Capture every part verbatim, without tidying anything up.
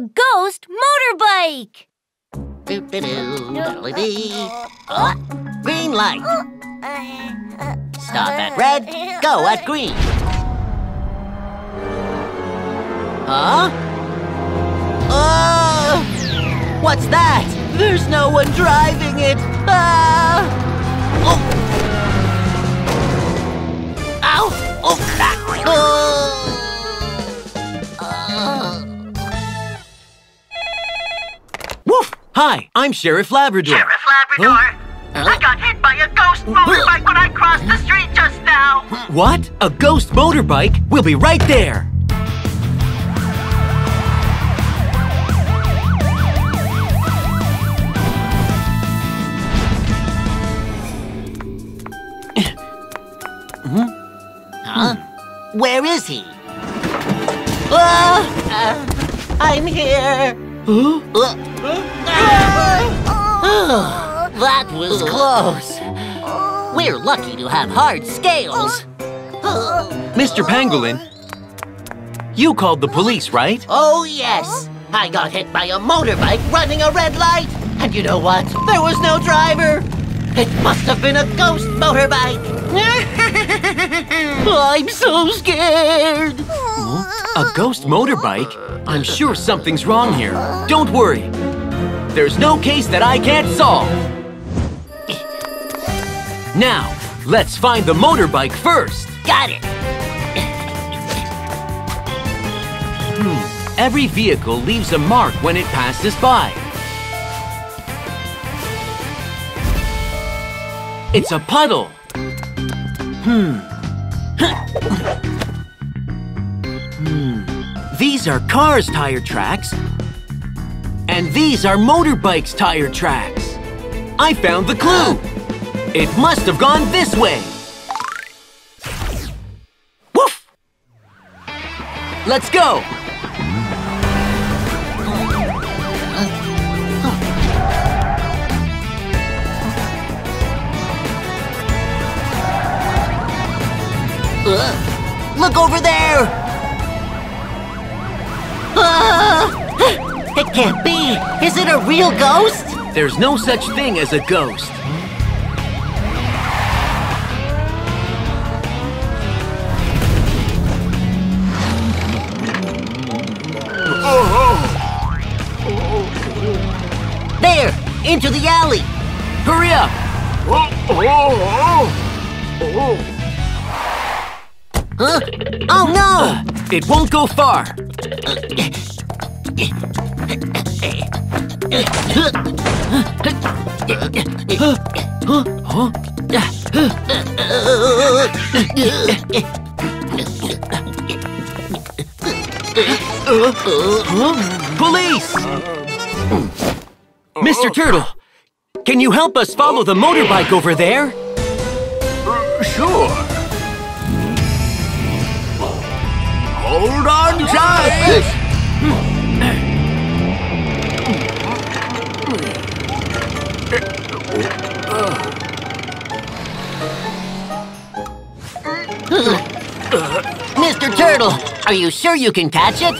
a ghost motorbike! Doop-de-doo, dolly-dee. Uh, green light. Stop at red, go at green. Huh? Oh! What's that? There's no one driving it! Ah! Oh! Ow! Oh! Ah! Oh! Hi, I'm Sheriff Labrador. Sheriff Labrador! Huh? I got hit by a ghost motorbike when I crossed the street just now! What? A ghost motorbike? We'll be right there! Huh? Where is he? Oh, uh, I'm here! Huh? Uh, Oh, that was close. We're lucky to have hard scales. Mister Pangolin, you called the police, right? Oh, yes. I got hit by a motorbike running a red light. And you know what? There was no driver. It must have been a ghost motorbike. I'm so scared. A ghost motorbike? I'm sure something's wrong here. Don't worry. There's no case that I can't solve. Now, let's find the motorbike first. Got it. Hmm. Every vehicle leaves a mark when it passes by. It's a puddle. Hmm. Hmm. These are cars' tire tracks. And these are motorbikes' tire tracks. I found the clue. It must have gone this way. Woof! Let's go. Uh, look over there. Ah! It can't be! Is it a real ghost? There's no such thing as a ghost. There! Into the alley! Hurry up! Huh? Oh no! It won't go far! Police! Mister Turtle, can you help us follow the motorbike over there? Uh, sure. Hold on tight! Mister Turtle, are you sure you can catch it?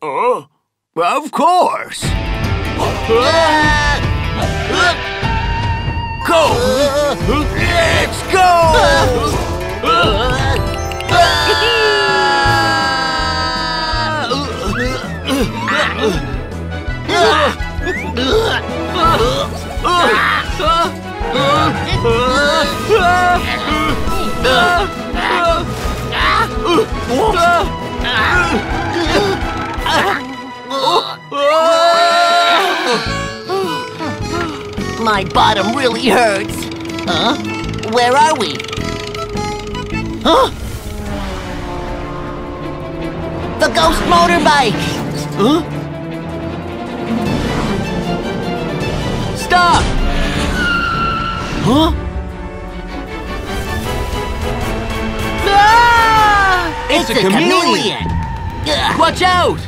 Oh, of course. Go! Let's go! My bottom really hurts. Huh? Where are we? Huh? The ghost motorbike! Huh? Stop! Huh? It's, it's a, a chameleon! chameleon. Watch out!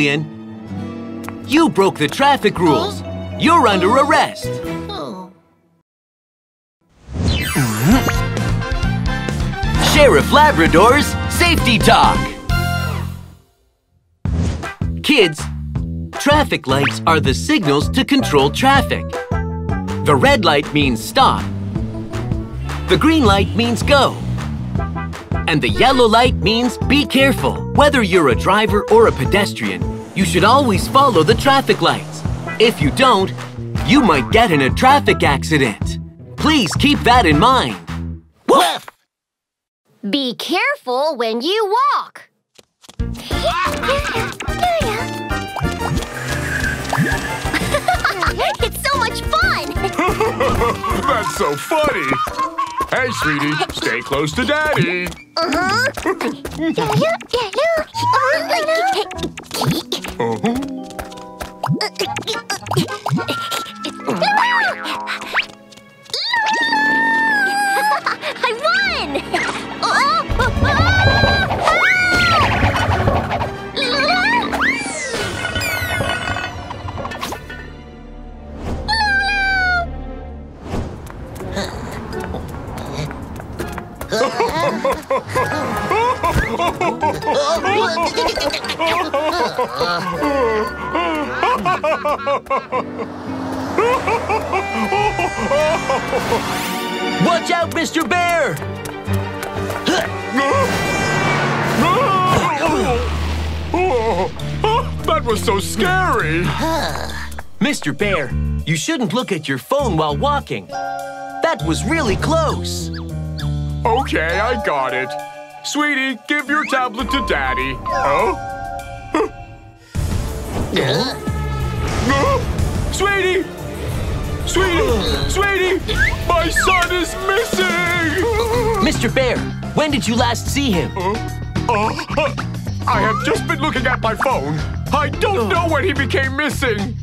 Julian, you broke the traffic rules. You're under arrest. Oh. Sheriff Labrador's Safety Talk. Kids, traffic lights are the signals to control traffic. The red light means stop. The green light means go. And the yellow light means be careful. Whether you're a driver or a pedestrian, you should always follow the traffic lights. If you don't, you might get in a traffic accident. Please keep that in mind. Woof! Be careful when you walk. It's so much fun! That's so funny! Hey, sweetie, stay close to Daddy. Uh-huh. I won! Watch out, Mister Bear! That was so scary! Mister Bear, you shouldn't look at your phone while walking. That was really close. Okay, I got it. Sweetie, give your tablet to Daddy. Oh? Huh? No? Sweetie! Sweetie! Sweetie! My son is missing! Mister Bear, when did you last see him? Uh, uh, uh, I have just been looking at my phone. I don't know when he became missing.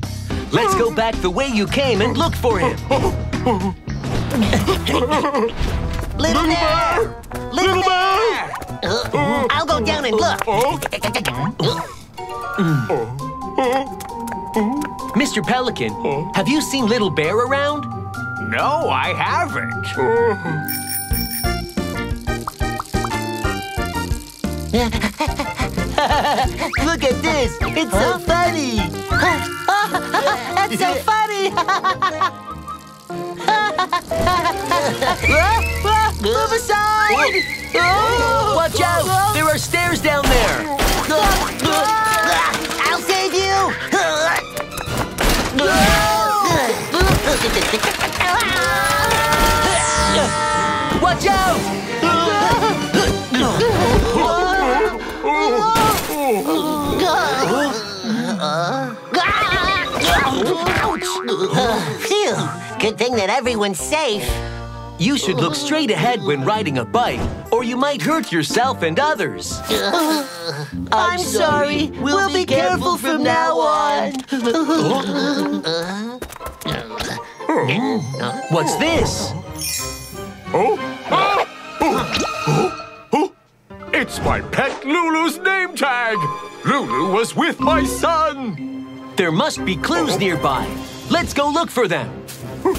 Let's go back the way you came and look for him. Little Bear! Little Bear! Uh, I'll go down and look. Mister Pelican, have you seen Little Bear around? No, I haven't. Look at this. It's so funny. That's so funny. Move aside! Watch out! There are stairs down there! I'll save you! Watch out! Ouch! Phew! Good thing that everyone's safe. You should look straight ahead when riding a bike, or you might hurt yourself and others. I'm, I'm sorry. sorry. We'll, we'll be, be careful, careful from, from now on. What's this? Oh? Ah! Oh! Oh! Oh! It's my pet Lulu's name tag. Lulu was with my son. There must be clues nearby. Let's go look for them. Hmm.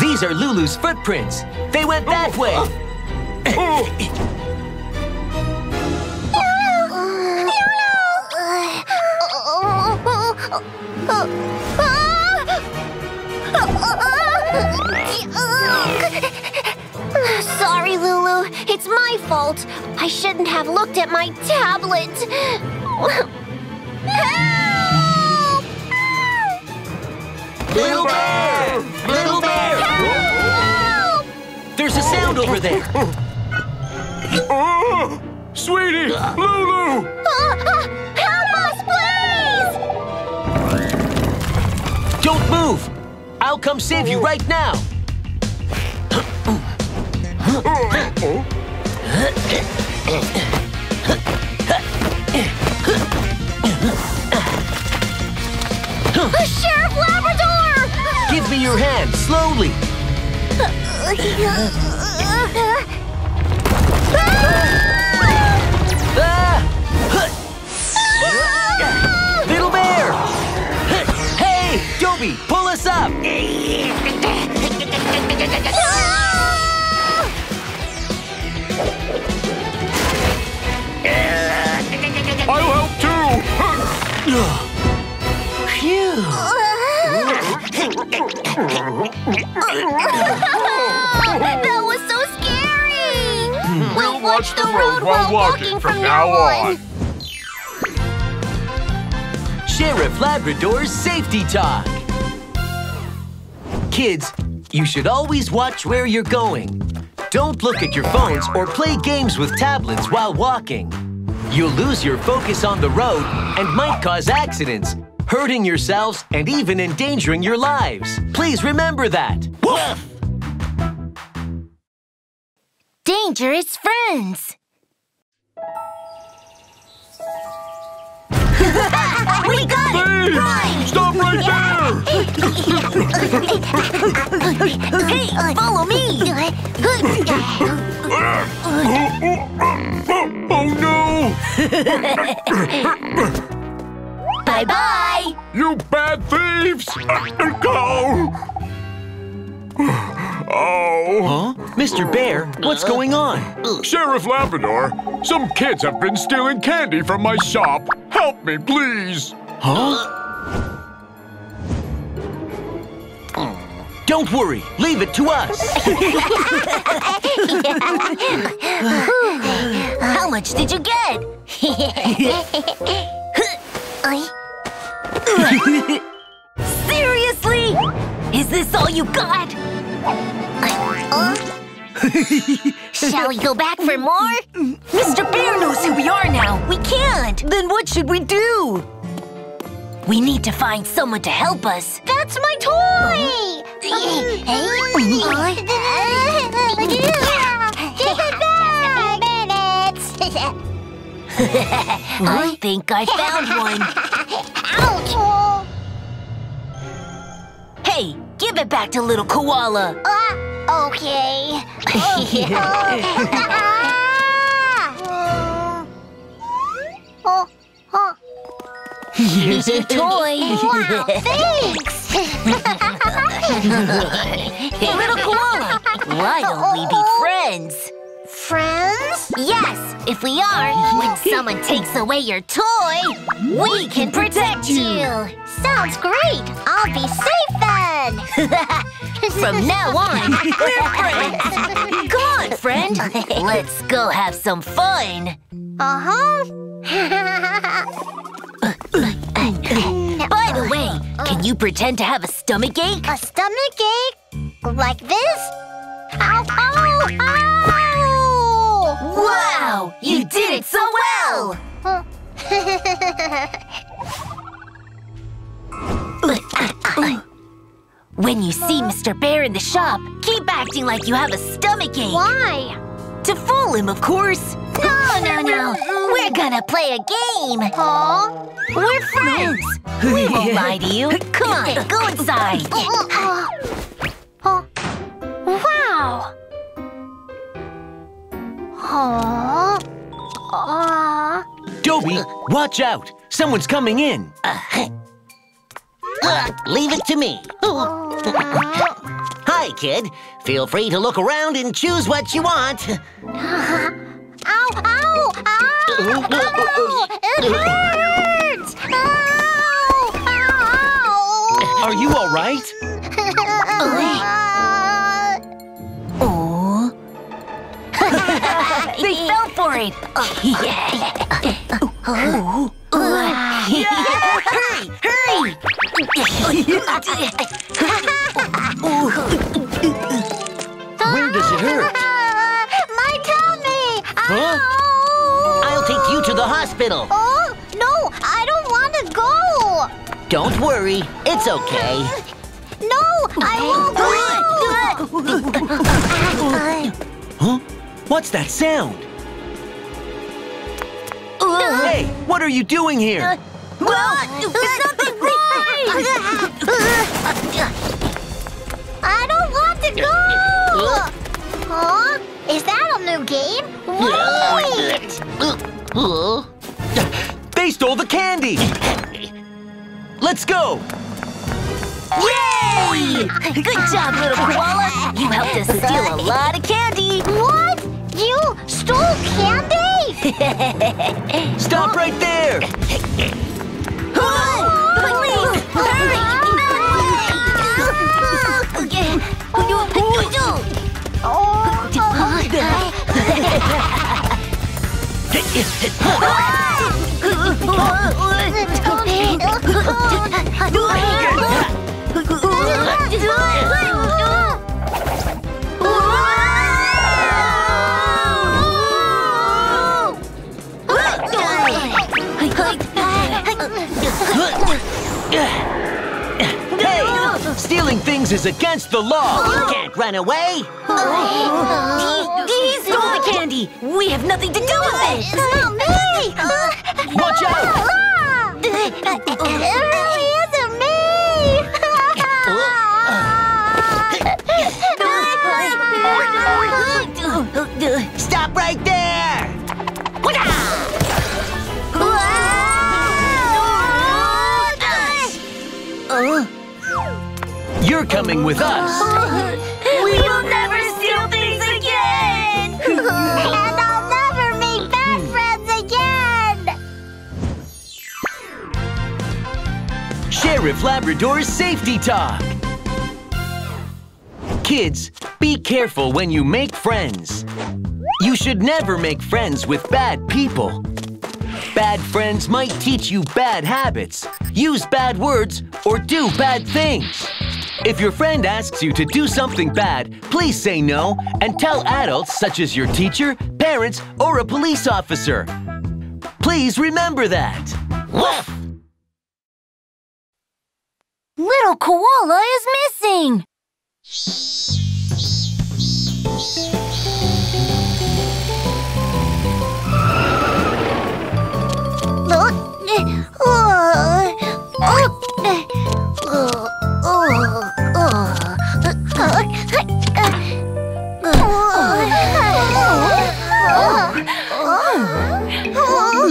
These are Lulu's footprints. They went that way. Sorry, Lulu. It's my fault. I shouldn't have looked at my tablet. Help! Help! Little Bear! Little Bear! Help! There's a sound over there. Oh, sweetie, Lulu! Uh, uh, help us, please! Don't move! I'll come save you right now. Uh, Sheriff Labrador! Give me your hand, slowly. Uh, uh, uh, Little bear! Hey, Dobie, pull us up! I'll help too! That was so scary! We'll watch the road while walking from now on! Sheriff Labrador's Safety Talk. Kids, you should always watch where you're going. Don't look at your phones or play games with tablets while walking. You'll lose your focus on the road and might cause accidents, hurting yourselves and even endangering your lives. Please remember that. Woof! Dangerous friends. We got Please, it! Run. Stop right there! Hey, follow me! Oh no! Bye-bye! You bad thieves! Go! Oh! Huh? Mister Bear, what's going on? Sheriff Labrador, some kids have been stealing candy from my shop. Help me, please! Huh? Don't worry, leave it to us! How much did you get? Seriously? Is this all you got? Shall we go back for more? Mister Bear knows who we are now. We can't. Then what should we do? We need to find someone to help us. That's my toy! I think I found one. Ouch! Hey, give it back to little koala. Uh, okay. Oh. Oh. Here's a toy! Wow, thanks! Little koala, why don't we be friends? Friends? Yes, if we are, when someone takes away your toy, we can protect you! Sounds great! I'll be safe then! From now on, we're friends! Come on, friend! Let's go have some fun! Uh-huh! By the way, can you pretend to have a stomach ache? A stomach ache? Like this? Ow, ow, ow! Wow! You did it so well! When you see Mister Bear in the shop, keep acting like you have a stomach ache. Why? To fool him, of course. No, no, no. We're gonna play a game. Huh? We're friends. We won't lie to you. Come on, go inside. Uh, uh, uh, wow. Huh? Uh, Dobie, watch out. Someone's coming in. Uh, uh, leave it to me. Uh, Hi, kid. Feel free to look around and choose what you want. Ow, ow, ow! Ow! It hurts! Ow, ow! Are you all right? Oh. They fell for it. Oh. Yeah. Hurry, hurry! Where does it hurt? My tummy! Huh? I'll take you to the hospital. Oh, no, I don't want to go. Don't worry, it's okay. No, I won't go. Huh? What's that sound? Hey, what are you doing here? It's nothing right! I don't want to go! Huh? Is that a new game? Wait! Uh, they stole the candy! Let's go! Yay! Good job, little koala! You helped us steal a lot of candy! What? You stole candy? Stop right there! Whoa! Please! Hurry! Hey! Stealing things is against the law! You can't run away! He stole the candy! We have nothing to do with it! It's not me! Watch out! It really isn't me! Stop right there! You're coming with us! We will never steal things again! And I'll never make bad friends again! Sheriff Labrador's Safety Talk! Kids, be careful when you make friends. You should never make friends with bad people. Bad friends might teach you bad habits, use bad words, or do bad things. If your friend asks you to do something bad, please say no and tell adults such as your teacher, parents, or a police officer. Please remember that. Woof! Little koala is missing.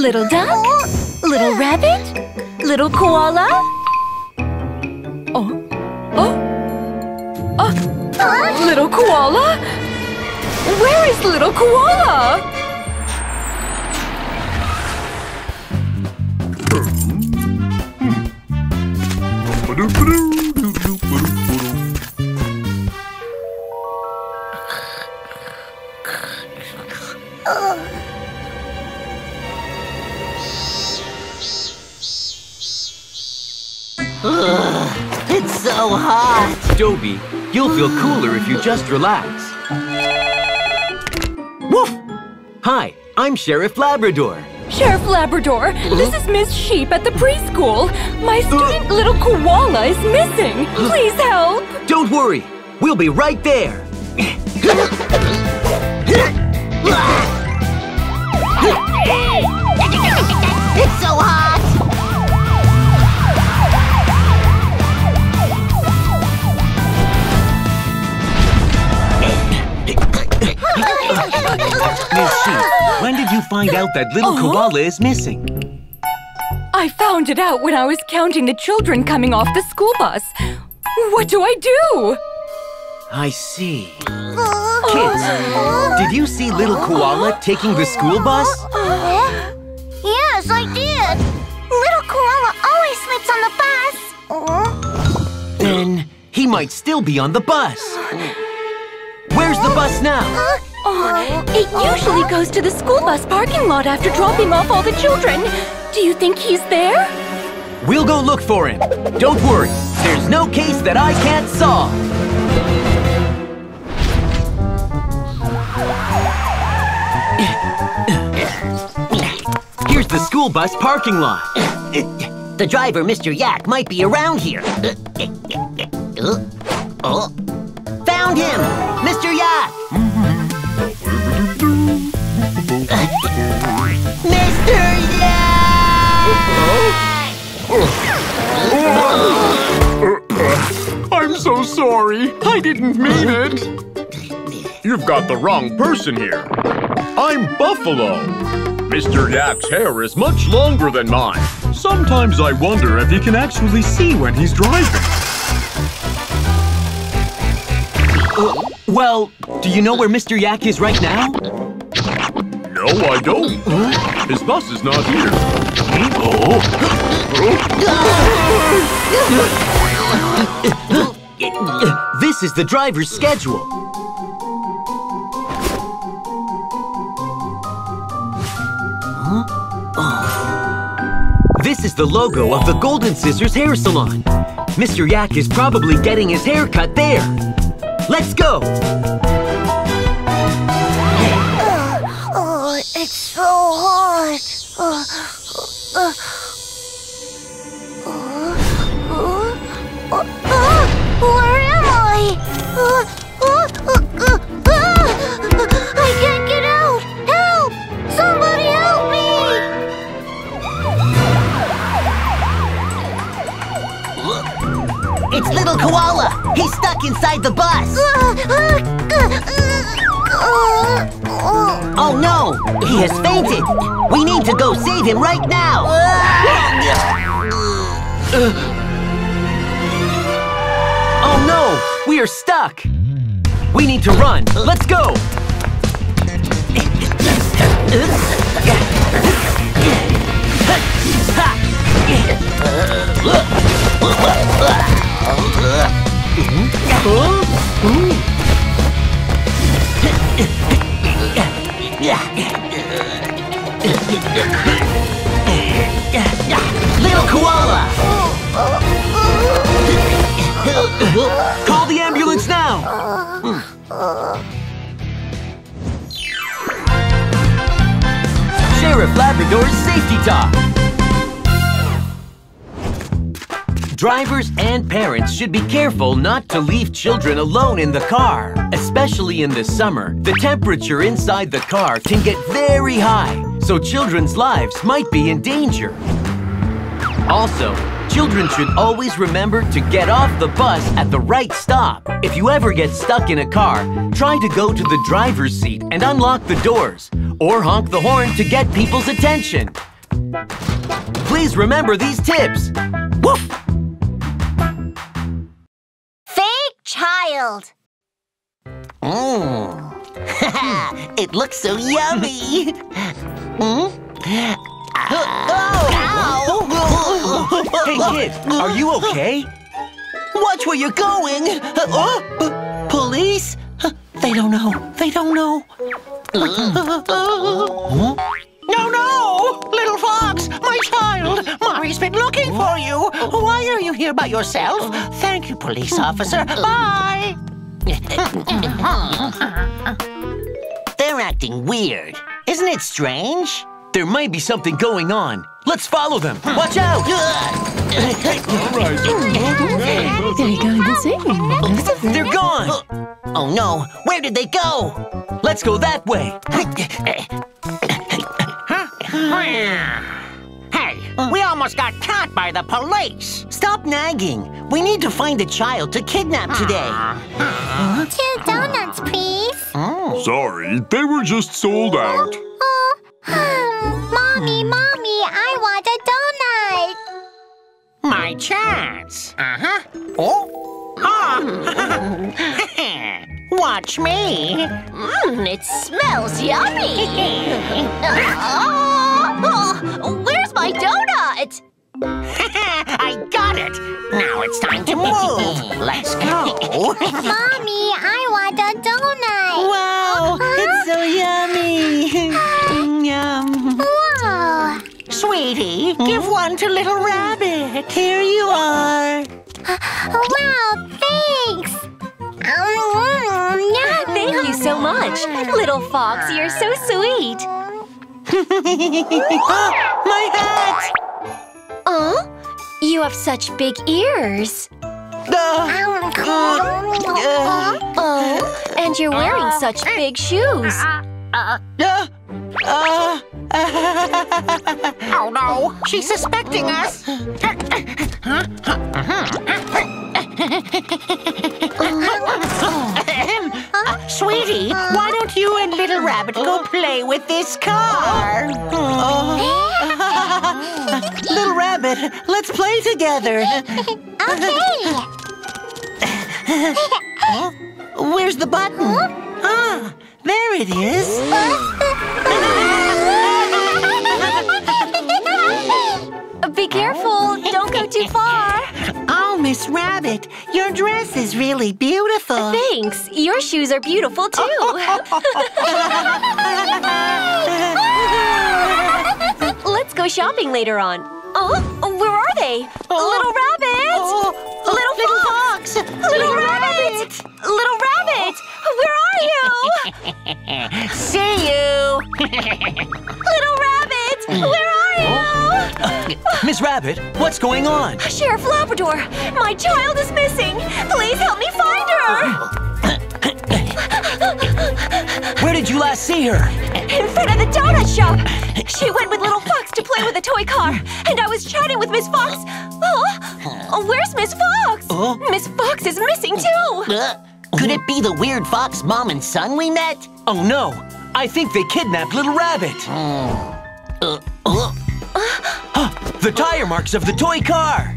Little duck, little rabbit, little koala. Oh, oh, oh, little koala. Where is little koala? Ugh, it's so hot! Dobie, you'll feel cooler if you just relax. Woof! Hi, I'm Sheriff Labrador. Sheriff Labrador, huh? This is Miss Sheep at the preschool. My student uh, little koala is missing. Please help! Don't worry, we'll be right there. It's so hot! Miss Sheep, when did you find out that little uh-huh. koala is missing? I found it out when I was counting the children coming off the school bus. What do I do? I see. Kids, did you see little koala taking the school bus? Yes, I did. Little koala always sleeps on the bus. Then he might still be on the bus. Where's the bus now? Oh, it usually goes to the school bus parking lot after dropping off all the children. Do you think he's there? We'll go look for him. Don't worry, there's no case that I can't solve. Here's the school bus parking lot. The driver, Mister Yak, might be around here. Oh. Found him! Mister Yak! Mister Yak! I'm so sorry. I didn't mean it. You've got the wrong person here. I'm Buffalo. Mister Yap's hair is much longer than mine. Sometimes I wonder if he can actually see when he's driving. Uh, well, do you know where Mister Yak is right now? No, I don't. Huh? His bus is not here. Oh. This is the driver's schedule. Huh? Oh. This is the logo of the Golden Scissors hair salon. Mister Yak is probably getting his hair cut there. Let's go! Uh, oh, it's so hot! Uh, uh, uh, uh, uh, uh, where am I? Uh, uh, uh, uh, uh, I can't get out! Help! Somebody help me! It's Little Koala! He's stuck inside the bus! Oh no! He has fainted! We need to go save him right now! Oh no! We are stuck! We need to run! Let's go! Mm-hmm. Oh. Ooh. Little Koala! Call the ambulance now! Sheriff Labrador's Safety Talk! Drivers and parents should be careful not to leave children alone in the car. Especially in the summer, the temperature inside the car can get very high, so children's lives might be in danger. Also, children should always remember to get off the bus at the right stop. If you ever get stuck in a car, try to go to the driver's seat and unlock the doors, or honk the horn to get people's attention. Please remember these tips. Woof! Child. Mmm. It looks so yummy. Mm? Oh. Hey kid, are you okay? Watch where you're going. Oh. Police? They don't know. They don't know. Mm. No, no! Little Fox, my child! Mari's been looking for you! Why are you here by yourself? Thank you, police officer. Bye! They're acting weird. Isn't it strange? There might be something going on. Let's follow them. Watch out! They're going to save me. They're gone! Oh no, where did they go? Let's go that way. Hey, we almost got caught by the police. Stop nagging. We need to find a child to kidnap today. Huh? Two donuts, please. Oh. Sorry, they were just sold out. Oh, oh. Mommy, Mommy, I want a donut. My chance. Uh-huh. Oh. Oh. Watch me. Mm, it smells yummy. Oh, oh, where's my donut? I got it. Now it's time to move. Let's go. Mommy, I want a donut. Wow, huh? It's so yummy. Yum. Whoa. Sweetie, mm-hmm. Give one to Little Rabbit. Here you are. Wow, thanks. Thank you so much. Little Fox, you're so sweet. Oh, my hat! Oh, you have such big ears. Uh, uh, oh, and you're wearing such big shoes. Uh, uh, uh, oh, no. She's suspecting us. Sweetie, why don't you and Little Rabbit go play with this car? Oh. Little Rabbit, let's play together. Okay. Where's the button? Ah, there it is. Be careful. Don't go too far. Oh, Miss Rabbit, your dress is really beautiful. Thanks. Your shoes are beautiful, too. Let's go shopping later on. Oh, where are they? Oh. Little Rabbit! Oh. Oh. Little, little Fox! Little, little rabbit. rabbit! Little Rabbit! Where are you? See you! Little Rabbit! Where are you? Uh, Miss Rabbit, what's going on? Sheriff Labrador, my child is missing. Please help me find her. Where did you last see her? In front of the donut shop. She went with Little Fox to play with a toy car, and I was chatting with Miss Fox. Oh, where's Miss Fox? Oh? Miss Fox is missing too. Uh, could it be the weird fox mom and son we met? Oh no, I think they kidnapped Little Rabbit. Mm. Uh, uh. The tire marks of the toy car!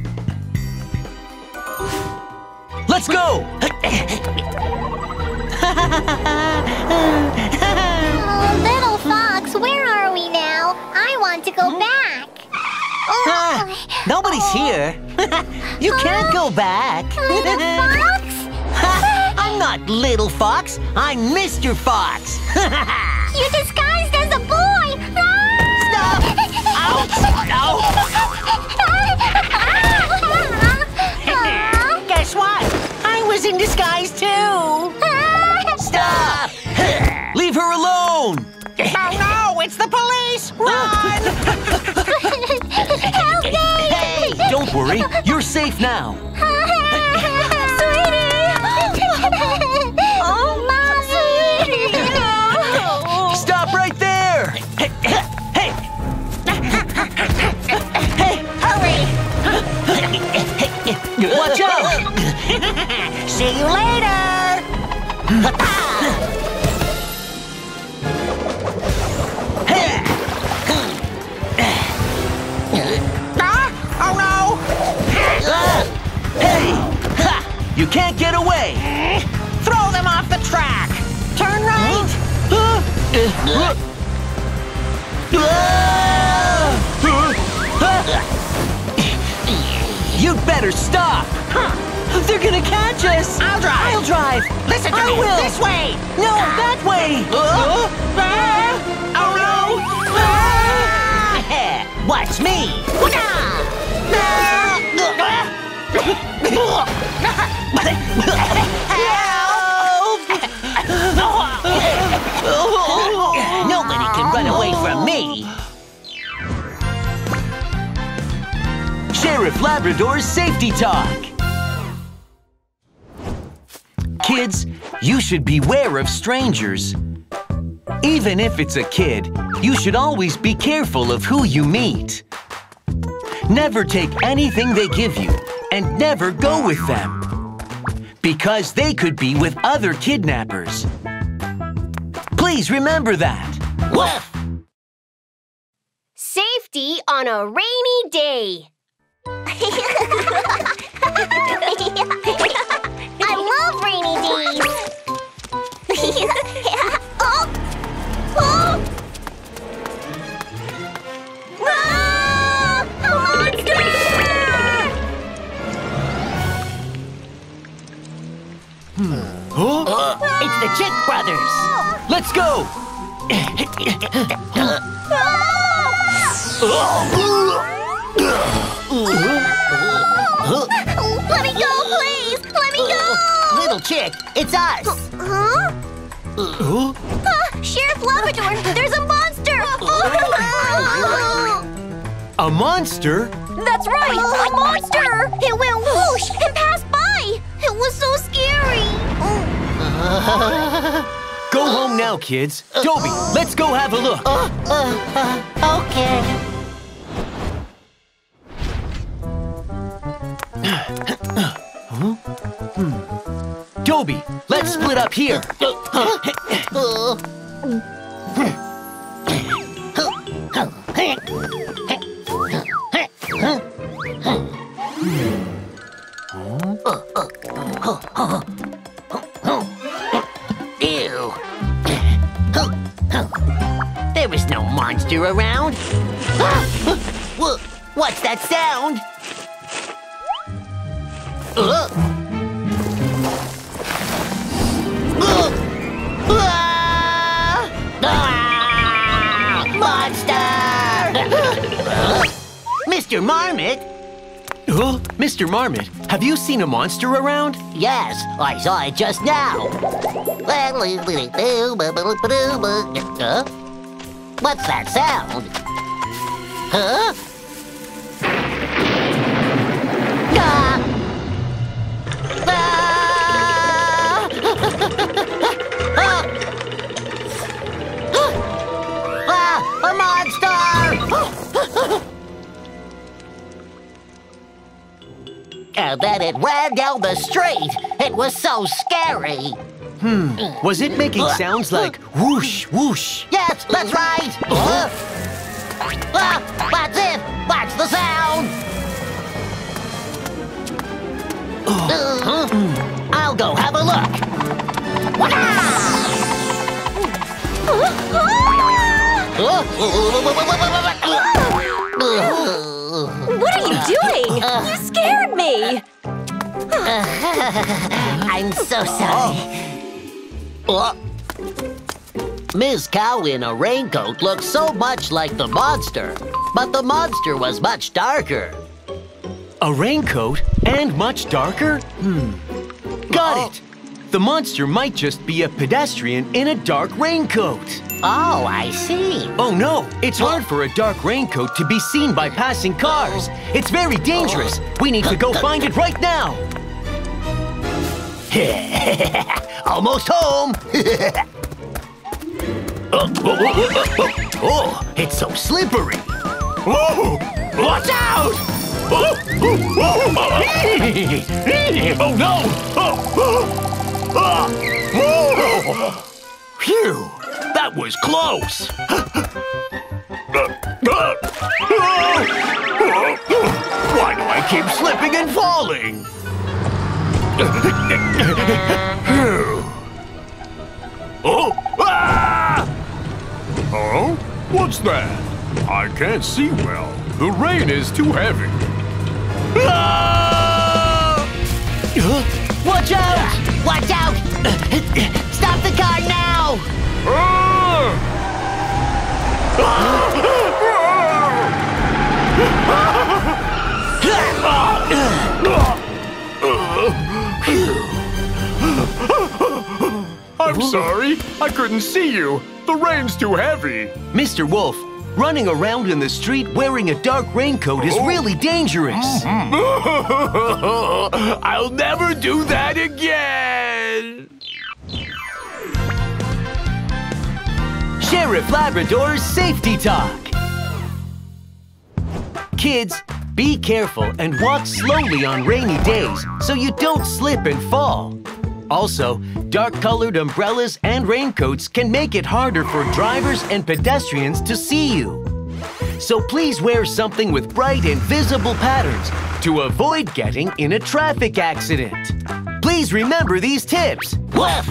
Let's go! Oh, Little Fox, where are we now? I want to go back. Ah, nobody's oh. here. You can't oh, go back. Little Fox? I'm not Little Fox. I'm Mister Fox. You disguised as a boy. Stop! Ouch! Ow. Guess what? I was in disguise too. Stop! Leave her alone! Oh no! It's the police! Run! Help me! Hey, don't worry. You're safe now. Sweetie! Oh, Mommy! No. Stop right there! Watch out! See you later! Oh no! Hey! You can't get away! Throw them off the track! Turn right! Huh? You'd better stop! Huh. They're gonna catch us! I'll drive! I'll drive! Listen to I me! Will. This way! No, ah. that way! Uh. Uh. Ah. Oh no! Ah. Watch me! Help! Nobody can run away from me! Sheriff Labrador's Safety Talk. Kids, you should beware of strangers. Even if it's a kid, you should always be careful of who you meet. Never take anything they give you, and never go with them, because they could be with other kidnappers. Please remember that. Woof! Safety on a rainy day. I love rainy days. Oh. Oh. Ah, a monster! Huh? Uh, it's the Chick Brothers. Let's go. Oh. Let me go, please! Let me go! Little Chick, it's us! Huh? Uh. Uh, Sheriff Labrador, there's a monster! A monster? That's right, a monster! It went whoosh and passed by! It was so scary! Uh. Go home now, kids. Dobie, uh. let's go have a look. Uh, uh, uh, okay. Dobie, let's split up here. Ew. There is no monster around. What's that sound? Mister Marmot? Huh? Mister Marmot, have you seen a monster around? Yes, I saw it just now. Huh? What's that sound? Huh? Ah! Ah! Ah! A monster! Uh, that it ran down the street. It was so scary. Hmm. Was it making sounds like whoosh, whoosh? Yes, that's right. Uh, uh, that's it. That's the sound. Uh, I'll go have a look. What are you doing? Uh, you scared me! I'm so sorry. Oh. Miss Cow in a raincoat looked so much like the monster, but the monster was much darker. A raincoat and much darker? Hmm. Got oh. it! The monster might just be a pedestrian in a dark raincoat. Oh, I see. Oh, no. It's hard for a dark raincoat to be seen by passing cars. It's very dangerous. We need to go find it right now. Almost home. oh, oh, oh, oh, oh. oh, it's so slippery. Whoa! Watch out! Oh, oh, oh. oh no! Oh, oh. Oh. Phew! That was close! Why do I keep slipping and falling? oh. Ah! oh? What's that? I can't see well. The rain is too heavy. Ah! Watch out! Watch out! Stop the car now! Ah! I'm sorry, I couldn't see you. The rain's too heavy. Mister Wolf, running around in the street wearing a dark raincoat is really dangerous. I'll never do that again. Sheriff Labrador's Safety Talk. Kids, be careful and walk slowly on rainy days so you don't slip and fall. Also, dark-colored umbrellas and raincoats can make it harder for drivers and pedestrians to see you. So please wear something with bright and visible patterns to avoid getting in a traffic accident. Please remember these tips. Woof!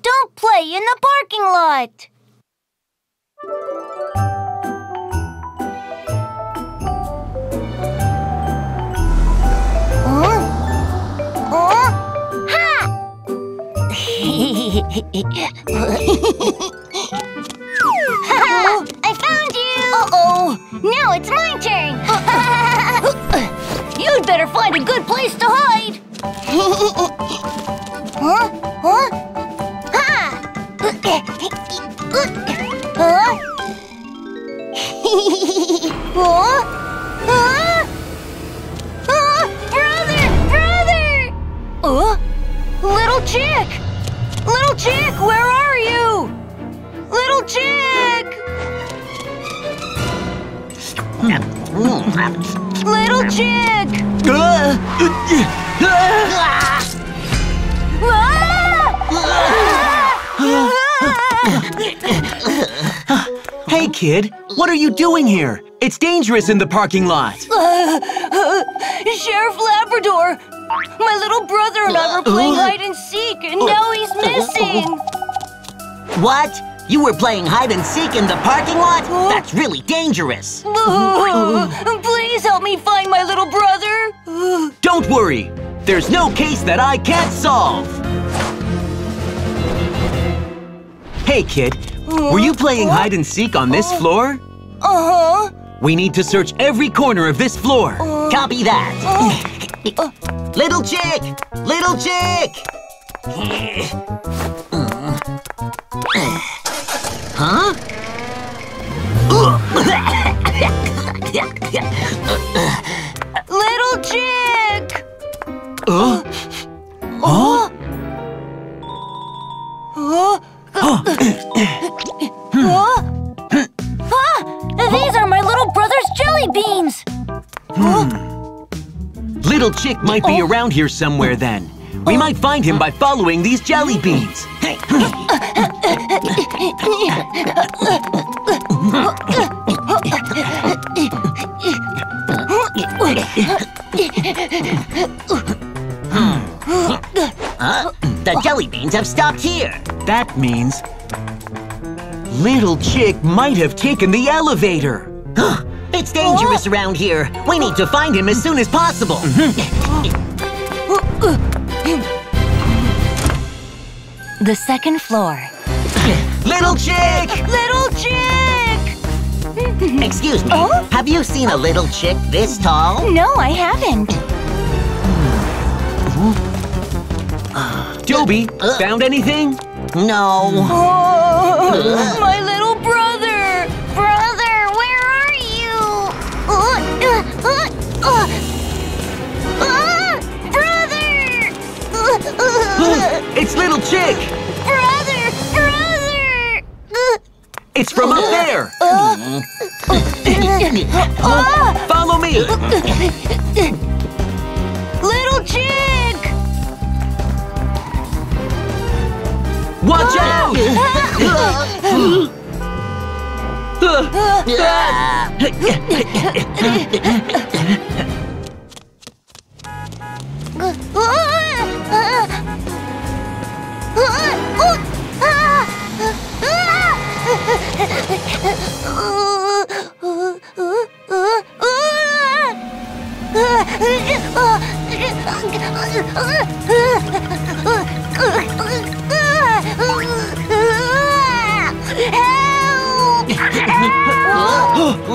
Don't play in the parking lot! Huh? Huh? Ha! Ha! I found you! Uh-oh! Now it's my turn! You'd better find a good place to hide! Huh? Huh? Huh? Huh? Huh? Huh? Brother! Brother! Huh? Little Chick! Little Chick, where are you? Little Chick! Little Chick! Hey, kid, what are you doing here? It's dangerous in the parking lot. Uh, uh, Sheriff Labrador, my little brother and I were playing hide and seek, and now he's missing. What? You were playing hide and seek in the parking lot? That's really dangerous. Please help me find my little brother. Don't worry. There's no case that I can't solve. Hey, kid. Were you playing hide and seek on this floor? Uh-huh. We need to search every corner of this floor. Uh, Copy that. Uh, uh, little Chick! Little Chick! Huh? Little Chick! Uh? Huh? Huh? Huh? These are my little brother's jelly beans! Hmm. Little Chick might be oh. around here somewhere then. We oh. might find him by following these jelly beans. Huh? The jelly beans have stopped here. That means Little Chick might have taken the elevator. It's dangerous around here. We need to find him as soon as possible. The second floor. Little Chick! Little Chick! Excuse me, oh? have you seen a little chick this tall? No, I haven't. Dobie, uh, found anything? No. Oh. My little brother! Brother, where are you? Uh, uh, uh, uh, brother! Uh, uh, it's Little Chick! Brother! Brother! Uh, it's from up there! Uh, uh, Follow me! Little Chick! Watch out! Help! Help!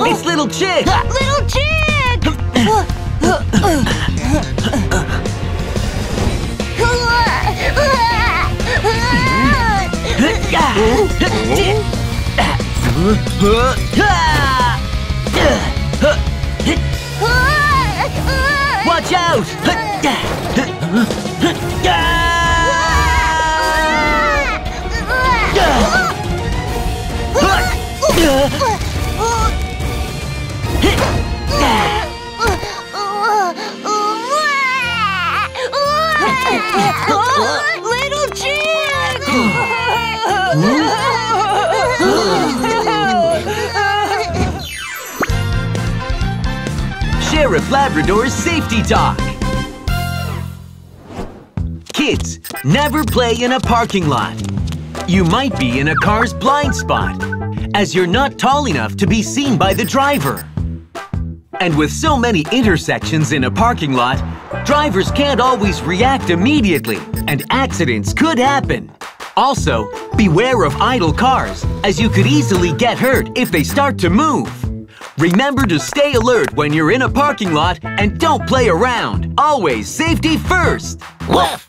It's Little Chick! Little Chick! Watch out! Oh, Little Chick! Sheriff Labrador's Safety Talk. Kids, never play in a parking lot. You might be in a car's blind spot, as you're not tall enough to be seen by the driver. And with so many intersections in a parking lot, drivers can't always react immediately, and accidents could happen. Also, beware of idle cars, as you could easily get hurt if they start to move. Remember to stay alert when you're in a parking lot and don't play around. Always safety first! Woof!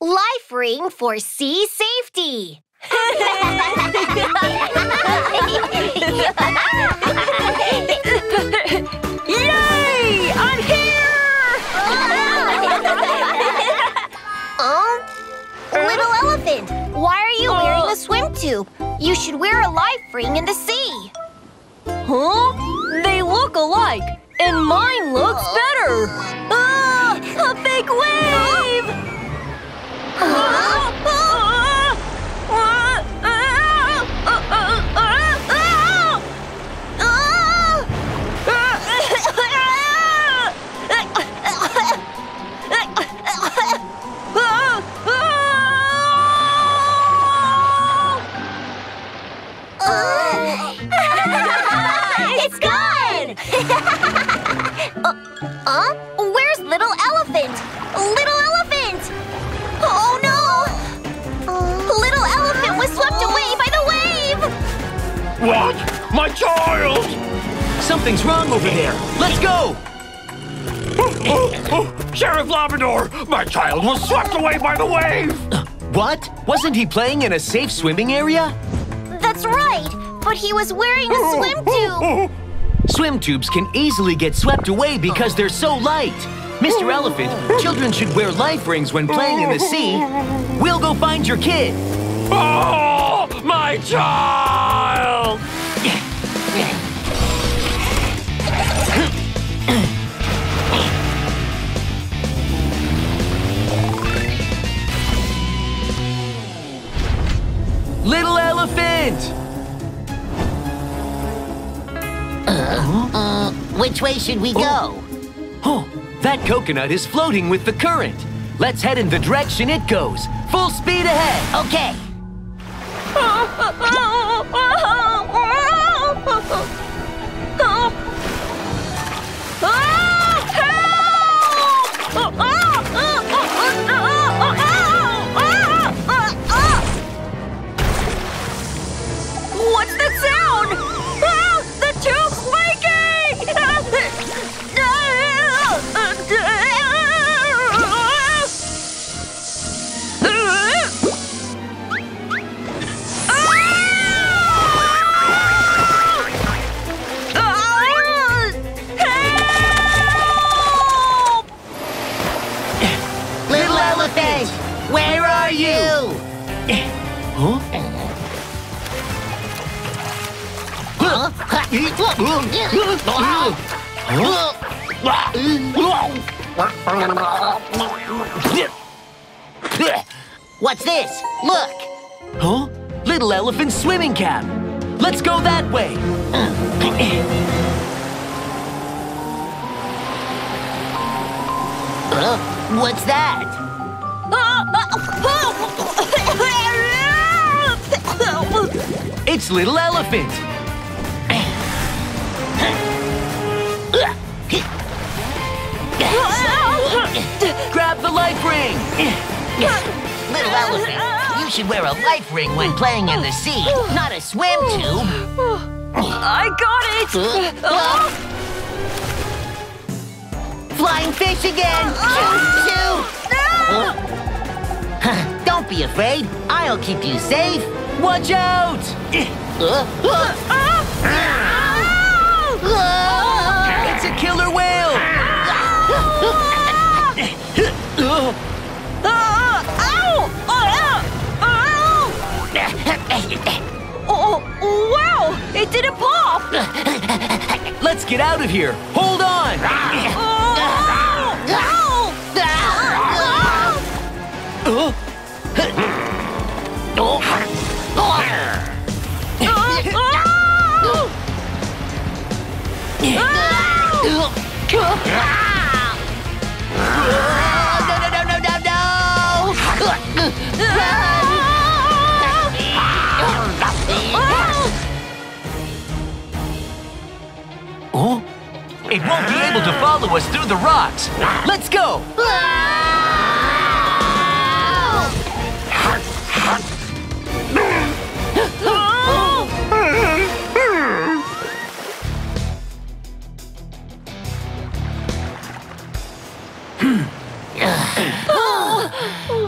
Life ring for sea safety! Yay! I'm here! Oh? Little elephant, why are you wearing a swim tube? You should wear a life ring in the sea. Huh? They look alike, and mine looks better. Ah! A big wave! Huh? Ah! Ah! uh, huh? Where's Little Elephant? Little Elephant! Oh no! Uh, Little Elephant was swept uh, away by the wave! What? My child! Something's wrong over there. Let's go! Oh, oh, oh. Sheriff Labrador, my child was swept away by the wave! Uh, what? Wasn't he playing in a safe swimming area? That's right, but he was wearing a swim tube. Swim tubes can easily get swept away because they're so light. Mister Elephant, children should wear life rings when playing in the sea. We'll go find your kid. Oh, my child! Little Elephant! Uh, uh, which way should we go? Oh. oh, that coconut is floating with the current. Let's head in the direction it goes. Full speed ahead. Okay. What's the sound? Ah, the tube's leaking! Help! Little Elephant, where are you? Huh? What's this? Look! Huh? Little Elephant's swimming cap. Let's go that way. Uh, what's that? It's Little Elephant. Grab the life ring! Little Elephant, you should wear a life ring when playing in the sea, not a swim tube. I got it! Uh, Flying fish again! Uh, no! Don't be afraid, I'll keep you safe. Watch out! Uh, uh, uh, Oh, it's a killer whale! Oh, wow! It didn't pop! Let's get out of here! Hold on! No, no, no, no, no, no! Oh? It won't be able to follow us through the rocks. Let's go!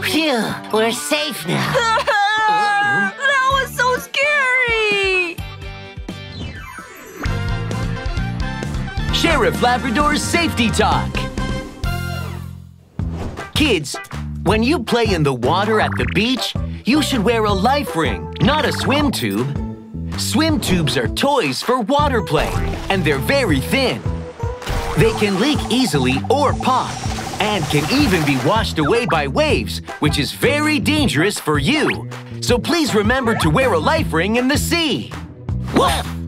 Phew, we're safe now. That was so scary! Sheriff Labrador's Safety Talk. Kids, when you play in the water at the beach, you should wear a life ring, not a swim tube. Swim tubes are toys for water play, and they're very thin. They can leak easily or pop, and can even be washed away by waves, which is very dangerous for you. So please remember to wear a life ring in the sea. Whoa.